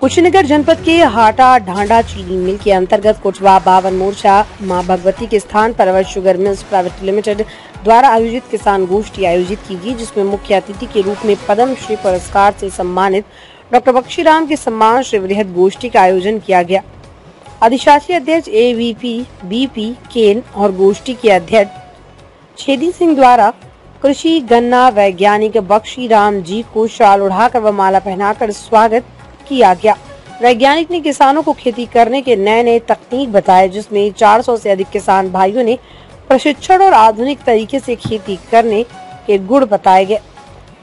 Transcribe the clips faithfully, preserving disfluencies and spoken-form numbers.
कुशीनगर जनपद के हाटा ढांडा चीनी मिल के अंतर्गत कोटवा बावन मोर्चा मां भगवती के स्थान पर Awadh sugar mills private limited द्वारा आयोजित किसान गोष्ठी आयोजित की गई, जिसमें मुख्य अतिथि के रूप में पद्म श्री पुरस्कार से सम्मानित डॉक्टर बक्षी राम के सम्मान से वृहद गोष्ठी का आयोजन किया गया। अधिशासी अध्यक्ष A V P B P cane और गोष्ठी के अध्यक्ष छेदी सिंह द्वारा कृषि गन्ना वैज्ञानिक बक्षी राम जी को शाल उड़ाकर व माला पहनाकर स्वागत किया गया। वैज्ञानिक ने किसानों को खेती करने के नए नए तकनीक बताए, जिसमें चार सौ से अधिक किसान भाइयों ने प्रशिक्षण और आधुनिक तरीके से खेती करने के गुण बताए गए।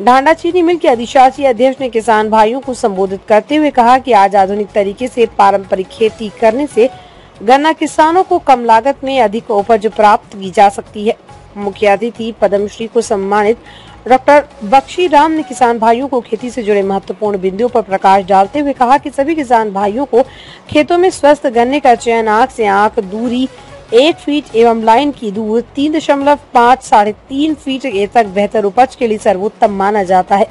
ढांडा चीनी मिल के अधिशासी अध्यक्ष ने किसान भाइयों को संबोधित करते हुए कहा कि आज आधुनिक तरीके से पारंपरिक खेती करने से गन्ना किसानों को कम लागत में अधिक उपज प्राप्त की जा सकती है। मुख्य अतिथि पद्मश्री को सम्मानित डॉक्टर बक्षी राम ने किसान भाइयों को खेती से जुड़े महत्वपूर्ण बिंदुओं पर प्रकाश डालते हुए कहा कि सभी किसान भाइयों को खेतों में स्वस्थ गन्ने का चयन आंख से आंख दूरी एक फीट एवं लाइन की दूरी तीन दशमलव पाँच साढ़े तीन फीट तक बेहतर उपज के लिए सर्वोत्तम माना जाता है।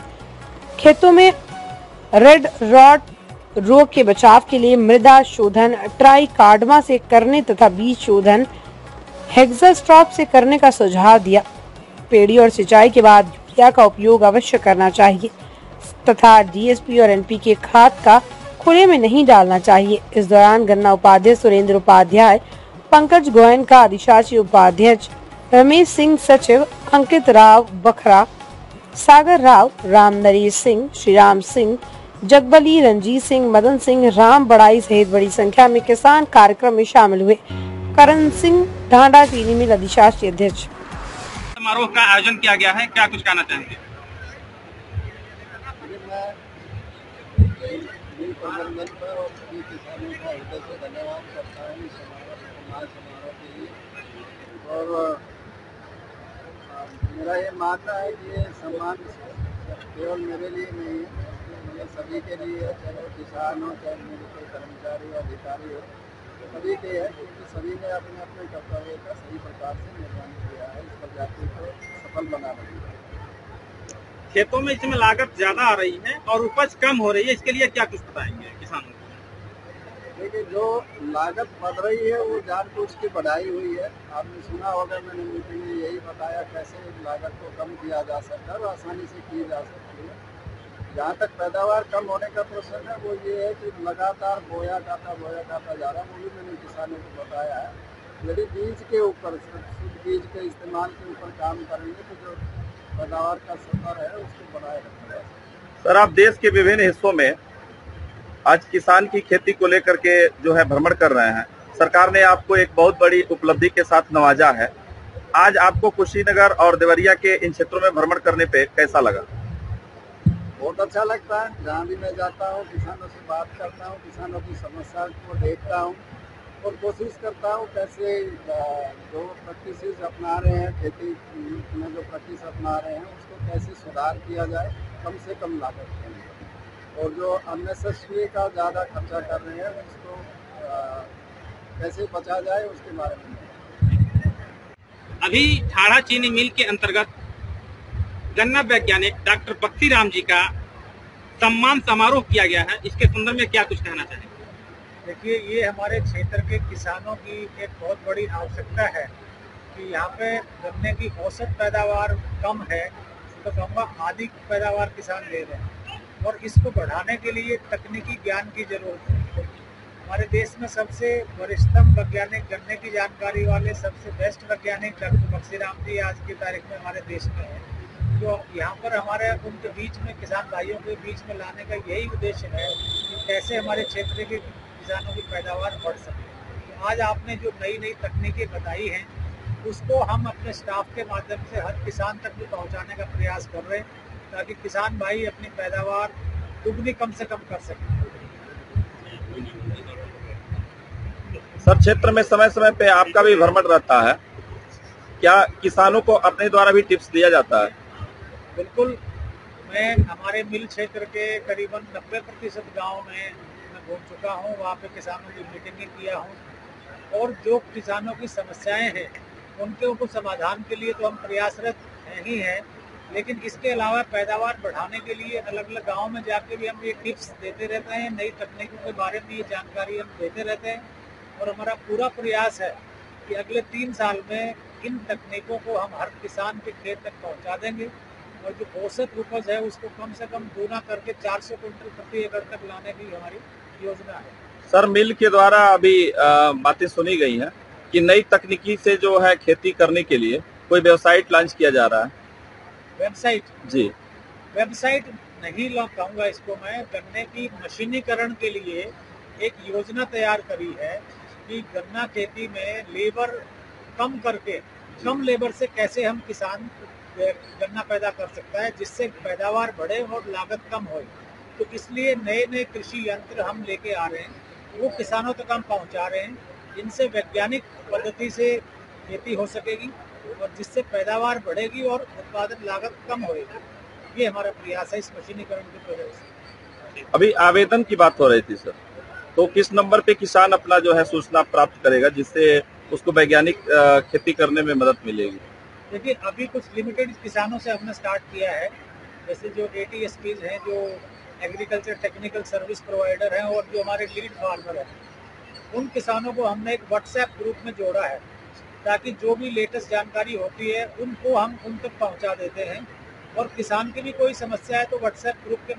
खेतों में रेड रॉट रोग के बचाव के लिए मृदा शोधन ट्राइकार्डमा से करने तथा बीज शोधन हेक्सास्ट्रॉप से करने का सुझाव दिया। पेड़ी और सिंचाई के बाद यूरिया का उपयोग अवश्य करना चाहिए तथा डी एस पी और एन पी के खाद का खुले में नहीं डालना चाहिए। इस दौरान गन्ना उपाध्यक्ष सुरेंद्र उपाध्याय, पंकज गोयन का अधिशासी उपाध्यक्ष रमेश सिंह, सचिव अंकित राव बखरा, सागर राव, राम नरेश सिंह, श्रीराम सिंह जगबली, रंजीत सिंह, मदन सिंह, राम बड़ाई सहित बड़ी संख्या में किसान कार्यक्रम में शामिल हुए। करण सिंह, ढांडा चीनी मिल अधिशासी अध्यक्ष। समारोह का आयोजन किया गया है, क्या कुछ कहना चाहेंगे? और मेरा ये मानना है कि ये सम्मान केवल मेरे लिए नहीं है, ये सभी के लिए है, चाहे किसान हो, चाहे मेरे कोई कर्मचारी हो, अधिकारी हो, सभी के है, क्योंकि सभी ने अपने अपने कर्तव्य का सही प्रकार से निर्वहन किया है। इस प्रजाति को सफल बना रही है। खेतों में इसमें लागत ज्यादा आ रही है और उपज कम हो रही है, इसके लिए क्या कुछ बताएंगे किसानों को? देखिए, जो लागत बढ़ रही है वो जानबूझ के बढ़ाई हुई है। आपने सुना होगा, मैंने मीटिंग में यही बताया कैसे लागत को कम किया जा सकता है और आसानी से की जा सकती है। जहाँ तक पैदावार कम होने का प्रश्न है, वो ये है कि लगातार बोया काटा बोया काटा जा रहा है, वो भी मैंने किसानों को बताया है। यदि बीज के ऊपर, शुद्ध बीज के इस्तेमाल के ऊपर काम करेंगे तो जो पैदावार का स्तर है उसको बनाए रखा जा सकता है। सर, आप देश के विभिन्न हिस्सों में आज किसान की खेती को लेकर के जो है भ्रमण कर रहे हैं, सरकार ने आपको एक बहुत बड़ी उपलब्धि के साथ नवाजा है। आज आपको कुशीनगर और देवरिया के इन क्षेत्रों में भ्रमण करने पर कैसा लगा? बहुत अच्छा लगता है। जहाँ भी मैं जाता हूँ किसानों से बात करता हूँ, किसानों की समस्या को देखता हूँ और कोशिश करता हूँ कैसे जो प्रैक्टिसेस अपना रहे हैं, खेती में जो प्रैक्टिस अपना रहे हैं उसको कैसे सुधार किया जाए कम से कम लागत में, और जो अननेसेसरी का ज़्यादा खर्चा कर रहे हैं उसको कैसे बचा जाए उसके बारे में। अभी ढांडा चीनी मिल के अंतर्गत गन्ना वैज्ञानिक डॉक्टर बक्षी राम जी का सम्मान समारोह किया गया है, इसके संदर्भ में क्या कुछ कहना चाहेंगे? देखिए, ये हमारे क्षेत्र के किसानों की एक बहुत बड़ी आवश्यकता है कि यहाँ पे गन्ने की औसत पैदावार कम है, तो गन्ना आधी पैदावार किसान ले रहे हैं और इसको बढ़ाने के लिए तकनीकी ज्ञान की जरूरत है। हमारे देश में सबसे वरिष्ठतम वैज्ञानिक, गन्ने की जानकारी वाले सबसे बेस्ट वैज्ञानिक डॉक्टर बक्षी राम जी आज की तारीख में हमारे देश में है। जो यहाँ पर हमारे उनके बीच में, किसान भाइयों के बीच में लाने का यही उद्देश्य है कि कैसे हमारे क्षेत्र के किसानों की पैदावार बढ़ सके। तो आज आपने जो नई नई तकनीकें बताई हैं उसको हम अपने स्टाफ के माध्यम से हर किसान तक भी पहुँचाने का प्रयास कर रहे हैं, ताकि किसान भाई अपनी पैदावार दुगनी कम से कम कर सकें। सर, क्षेत्र में समय समय पर आपका भी भ्रमण रहता है, क्या किसानों को अपने द्वारा भी टिप्स दिया जाता है? बिल्कुल, मैं हमारे मिल क्षेत्र के करीबन नब्बे प्रतिशत गाँव में मैं घूम चुका हूँ, वहाँ पे किसानों की मीटिंगें किया हूँ और जो किसानों की समस्याएं हैं उनके उनको समाधान के लिए तो हम प्रयासरत हैं ही हैं, लेकिन इसके अलावा पैदावार बढ़ाने के लिए अलग अलग गाँव में जाके भी हम ये टिप्स देते रहते हैं, नई तकनीकों के बारे में ये जानकारी हम देते रहते हैं। और हमारा पूरा प्रयास है कि अगले तीन साल में इन तकनीकों को हम हर किसान के खेत तक पहुंचा देंगे और जो औसत उपज है उसको कम से कम दोगुना करके चार सौ क्विंटल प्रति एकड़ तक लाने की हमारी योजना है। सर, मिल के द्वारा अभी बातें सुनी गई हैं कि नई तकनीकी से जो है खेती करने के लिए कोई वेबसाइट लॉन्च किया जा रहा है। वेबसाइट? जी, वेबसाइट नहीं लौटाऊंगा इसको मैं, गन्ने की मशीनीकरण के लिए एक योजना तैयार करी है कि गन्ना खेती में लेबर कम करके, कम लेबर से कैसे हम किसान गन्ना पैदा कर सकता है जिससे पैदावार बढ़े और लागत कम हो। तो इसलिए नए नए कृषि यंत्र हम लेके आ रहे हैं, वो किसानों तक हम पहुंचा रहे हैं। इनसे वैज्ञानिक पद्धति से खेती हो सकेगी और जिससे पैदावार बढ़ेगी और उत्पादन लागत कम होगी। ये हमारा प्रयास है इस मशीनीकरण के प्रयोग से। अभी आवेदन की बात हो रही थी सर, तो किस नंबर पे किसान अपना जो है सूचना प्राप्त करेगा जिससे उसको वैज्ञानिक खेती करने में मदद मिलेगी? देखिए, अभी कुछ लिमिटेड किसानों से हमने स्टार्ट किया है, जैसे जो ए टी एस पीज़ हैं, जो एग्रीकल्चर टेक्निकल सर्विस प्रोवाइडर हैं और जो हमारे लीड फार्मर हैं, उन किसानों को हमने एक व्हाट्सएप ग्रुप में जोड़ा है ताकि जो भी लेटेस्ट जानकारी होती है उनको हम उन तक पहुँचा देते हैं। और किसान की भी कोई समस्या है तो व्हाट्सएप ग्रुप के